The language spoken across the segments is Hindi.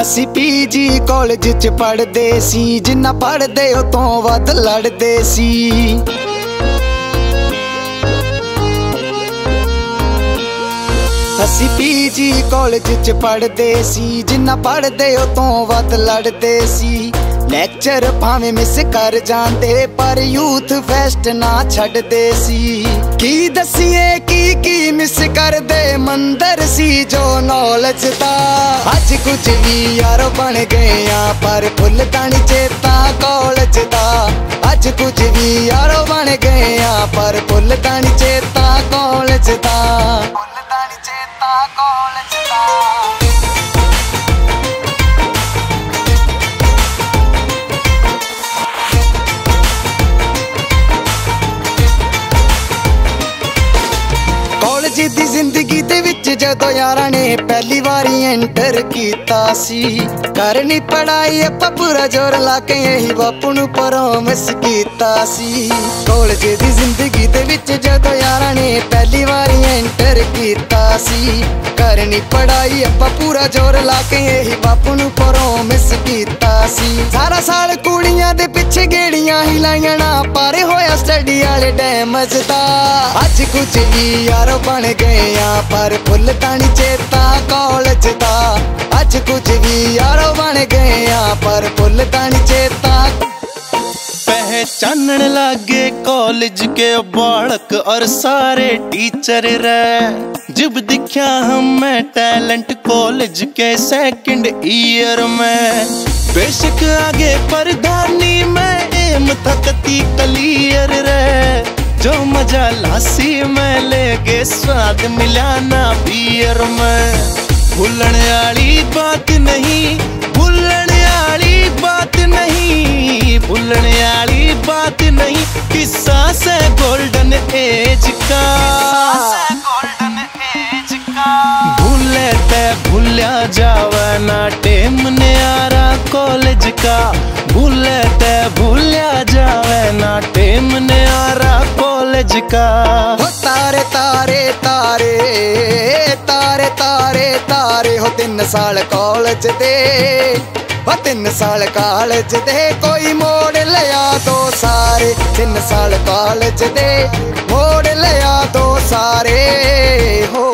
असी पीजी कॉलेज च पढ़दे सी, जिन्ना पढ़दे हो तो वध लड़दे सी। असी पीजी कॉलेज च पढ़दे सी, जिन्ना पढ़दे हो तो वध लड़दे सी। लेक्चर भावे मिस कर जांदे पर यूथ फेस्ट ना छड्डदे सी। की दसिए की मिस कर दे मंदर सी जो नॉलेज दा। अज कुछ भी यारो बन गए आ पर भुलदा नी चेता कॉलेज दा। अज कुछ भी यारो बन गए आ पर भुलदा नी चेता कॉलेज दा। कॉलेज दी जिंदगी दे विच जदों यारां ने पहली बारी एंटर कीता सी। करनी पढ़ाई आपां पूरा जोर ला के यही बापू नूं प्रॉमिस कीता सी। कॉलेज दी जिंदगी दे विच जदों यारां ने पहली बारी एंटर कीता सी। करनी पढ़ाई आपां पूरा जोर ला के यही बापू नूं प्रॉमिस कीता सी। सारा साल कुड़ियां दे पिछे गेड़ियां ही लाइयां ना पर होया स्टडी वाले डैमेज दा। अज कुछ भी यारो बन गए आ पर भुलदा नी चेता कॉलेज दा। अज कुछ भी यारो बन गए आ पर भुलदा नी चेता। पहचानन लागे कॉलेज के बालक और सारे टीचर रे। जब दिखा हमें टैलेंट कॉलेज के सेकंड ईयर में। बेशक आगे परदानी में एम थकती क्लियर रे। जो मजा लासी में ले गे स्वाद मिला ना बियर में। भुलने वाली बात नहीं, भुलने वाली बात नहीं, भुलने वाली बात नहीं। किस्सा से गोल्डन एज का, गोल्डन एज का। भूले ते भूलिया जावे ना टेम ने आरा कॉलेज का। भूले ते भूलिया जावे ना टेम ने आरा कॉलेज का। हो तारे तारे तारे तारे तारे तारे हो 3 साल कॉलेज दे। हो 3 साल कॉलेज दे कोई मोड़ लिया दो सारे। 3 साल कॉलेज दे मोड़ लिया दो सारे। हो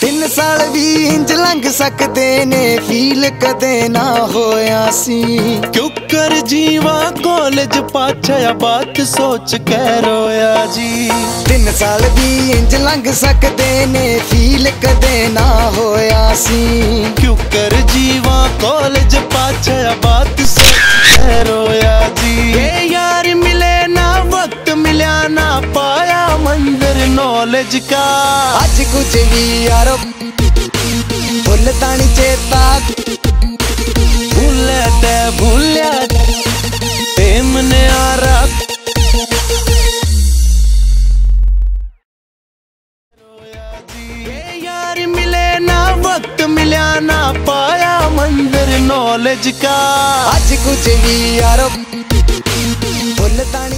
3 साल भी इंज लंघ सकते ने फील कदे ना होया सी। क्यों कर जीवा कॉलेज पाछा बात सोच के रोया जी। 3 साल भी इंज लंघ सकते ने फील कदे ना होया सी। क्यों कर जीवा कॉलेज पाछा बात सोच के रोया जी। ए यार मिले ना वक्त मिला ना पाया मंदिर नॉलेज का। आज कुछ भी यारो भुलदा नी चेता। भूले ते भूलिया टेम ने आरा रोया जी। यार मिले ना वक्त मिला ना पाया मंदिर नॉलेज का। आज कुछ भी यारो भुलदा नी।